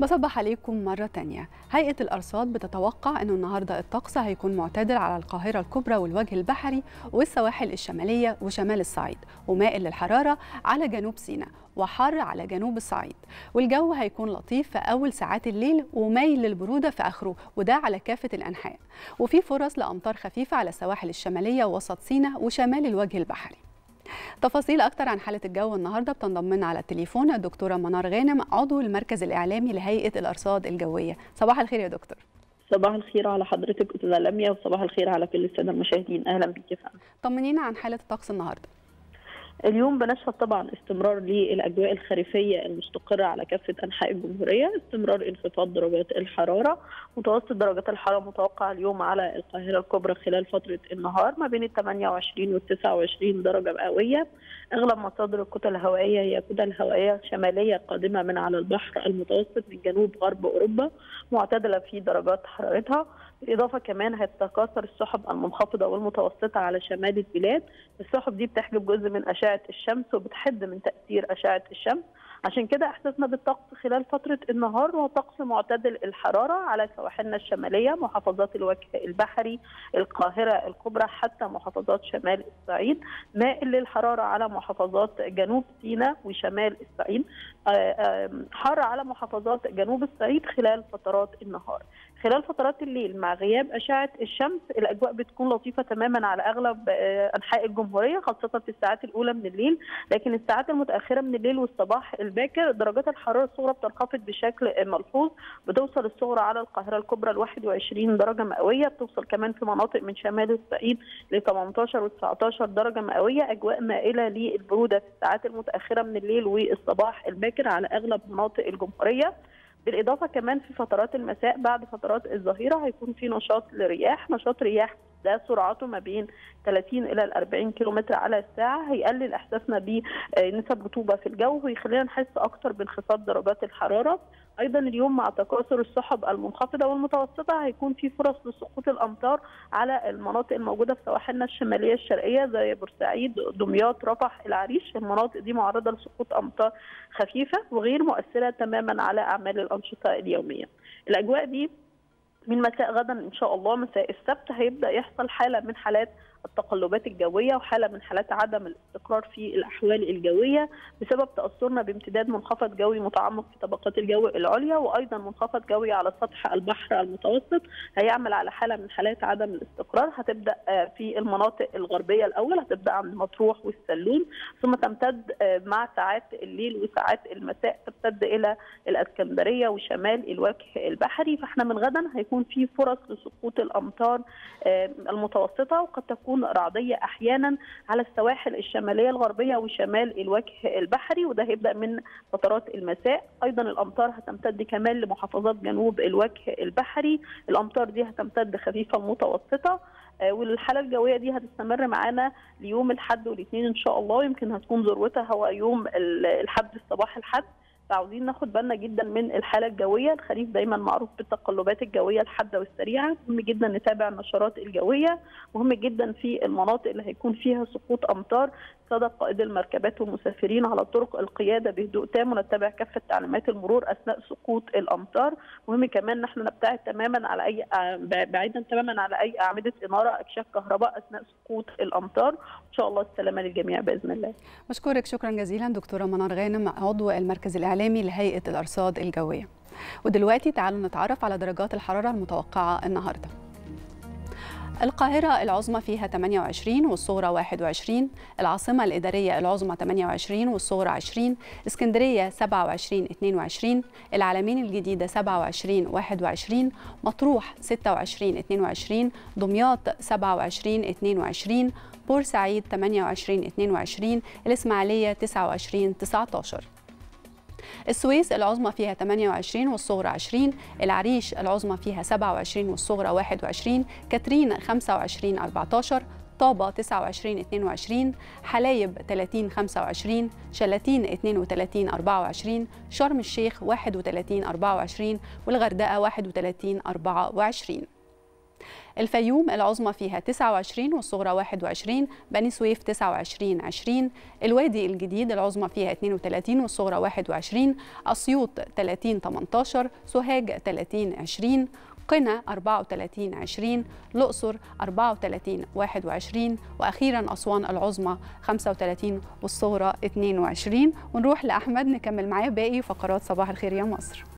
بصبح عليكم مرة تانية. هيئة الأرصاد بتتوقع أنه النهاردة الطقس هيكون معتدل على القاهرة الكبرى والوجه البحري والسواحل الشمالية وشمال الصعيد، ومائل للحرارة على جنوب سيناء وحر على جنوب الصعيد، والجو هيكون لطيف في أول ساعات الليل وميل للبرودة في آخره، وده على كافة الأنحاء، وفي فرص لأمطار خفيفة على السواحل الشمالية ووسط سيناء وشمال الوجه البحري. تفاصيل أكتر عن حالة الجو النهاردة بتنضم لنا على التليفون الدكتورة منار غانم، عضو المركز الإعلامي لهيئة الأرصاد الجوية. صباح الخير يا دكتور. صباح الخير على حضرتك أستاذة لميا، وصباح الخير على كل السادة المشاهدين. أهلا بك يا فندم. طمنينا عن حالة الطقس النهاردة. اليوم بنشهد طبعا استمرار للاجواء الخريفيه المستقره على كافه انحاء الجمهوريه، استمرار انخفاض درجات الحراره، متوسط درجات الحراره متوقع اليوم على القاهره الكبرى خلال فتره النهار ما بين 28 و 29 درجه مئويه، اغلب مصادر الكتل الهوائيه هي كتل هوائيه شماليه قادمه من على البحر المتوسط من جنوب غرب اوروبا، معتدله في درجات حرارتها، بالاضافه كمان هتتكاثر السحب المنخفضه والمتوسطه على شمال البلاد، السحب دي بتحجب جزء من اشعه الشمس وبتحد من تاثير اشعه الشمس، عشان كده احساسنا بالطقس خلال فتره النهار هو طقس معتدل الحراره على سواحلنا الشماليه، محافظات الوجه البحري، القاهره الكبرى، حتى محافظات شمال الصعيد، مائل للحراره على محافظات جنوب سيناء وشمال الصعيد، حر على محافظات جنوب الصعيد خلال فترات النهار. خلال فترات الليل مع غياب أشعة الشمس الأجواء بتكون لطيفة تماما على أغلب أنحاء الجمهورية، خاصة في الساعات الأولى من الليل، لكن الساعات المتأخرة من الليل والصباح الباكر درجات الحرارة الصغرى بتنخفض بشكل ملحوظ، بتوصل الصغرى على القاهرة الكبرى ل 21 درجة مئوية، بتوصل كمان في مناطق من شمال الصعيد ل 18 و 19 درجة مئوية، أجواء مائلة للبرودة في الساعات المتأخرة من الليل والصباح الباكر على أغلب مناطق الجمهورية. بالاضافه كمان في فترات المساء بعد فترات الظهيره هيكون في نشاط لرياح، نشاط رياح ده سرعته ما بين 30 الى 40 كيلومتر على الساعه، هيقلل احساسنا بنسب رطوبه في الجو ويخلينا نحس اكتر بانخفاض درجات الحراره. ايضا اليوم مع تكاثر السحب المنخفضه والمتوسطه هيكون في فرص لسقوط الامطار على المناطق الموجوده في سواحلنا الشماليه الشرقيه زي بورسعيد، دمياط، رفح، العريش، المناطق دي معرضه لسقوط امطار خفيفه وغير مؤثره تماما على اعمال الانشطه اليوميه. الاجواء دي من مساء غدا ان شاء الله، مساء السبت هيبدا يحصل حاله من حالات التقلبات الجويه وحاله من حالات عدم الاستقرار في الاحوال الجويه بسبب تاثرنا بامتداد منخفض جوي متعمق في طبقات الجو العليا، وايضا منخفض جوي على سطح البحر المتوسط هيعمل على حاله من حالات عدم الاستقرار، هتبدا في المناطق الغربيه الاول، هتبدا عند مطروح والسلوم، ثم تمتد مع ساعات الليل وساعات المساء تمتد الى الاسكندريه وشمال الوجه البحري، فاحنا من غدا هيكون في فرص لسقوط الامطار المتوسطه وقد تكون رعدية أحيانا على السواحل الشمالية الغربية وشمال الوجه البحري، وده هيبدأ من فترات المساء. أيضا الأمطار هتمتد كمان لمحافظات جنوب الوجه البحري، الأمطار دي هتمتد خفيفة متوسطة، والحالة الجوية دي هتستمر معانا ليوم الأحد والاثنين إن شاء الله، يمكن هتكون ذروتها هو يوم الأحد الصباح الأحد، فعاوزين ناخد بالنا جدا من الحاله الجويه. الخريف دايما معروف بالتقلبات الجويه الحاده والسريعه، مهم جدا نتابع النشرات الجويه، مهم جدا في المناطق اللي هيكون فيها سقوط امطار صدق قائد المركبات والمسافرين على طرق القياده بهدوء تام ونتبع كافه تعليمات المرور اثناء سقوط الامطار، مهم كمان نحن نبتعد تماما على اي بعيدا تماما على اي اعمده اناره اكشاف كهرباء اثناء سقوط الامطار، ان شاء الله السلامه للجميع باذن الله. بشكرك شكرا جزيلا دكتوره منار غانم، عضو المركز الإعلامي لهيئة الأرصاد الجوية. ودلوقتي تعالوا نتعرف على درجات الحرارة المتوقعة النهاردة. القاهرة العظمى فيها 28 والصغرى 21، العاصمة الإدارية العظمى 28 والصغرى 20، اسكندرية 27 22، العلمين الجديدة 27 21، مطروح 26 22، دمياط 27 22، بورسعيد 28 22، الإسماعيلية 29 19. السويس العظمى فيها 28 والصغرى 20، العريش العظمى فيها 27 والصغرى 21، كاترين 25 14، طابة 29 22، حلايب 30 25، شلاتين 32 24، شرم الشيخ 31 24، والغردقة 31 24. الفيوم العظمى فيها 29 والصغرى 21، بني سويف 29 20، الوادي الجديد العظمى فيها 32 والصغرى 21، اسيوط 30 18، سوهاج 30 20، قنا 34 20، الأقصر 34 21، وأخيرا أسوان العظمى 35 والصغرى 22. ونروح لأحمد نكمل معاه باقي فقرات صباح الخير يا مصر.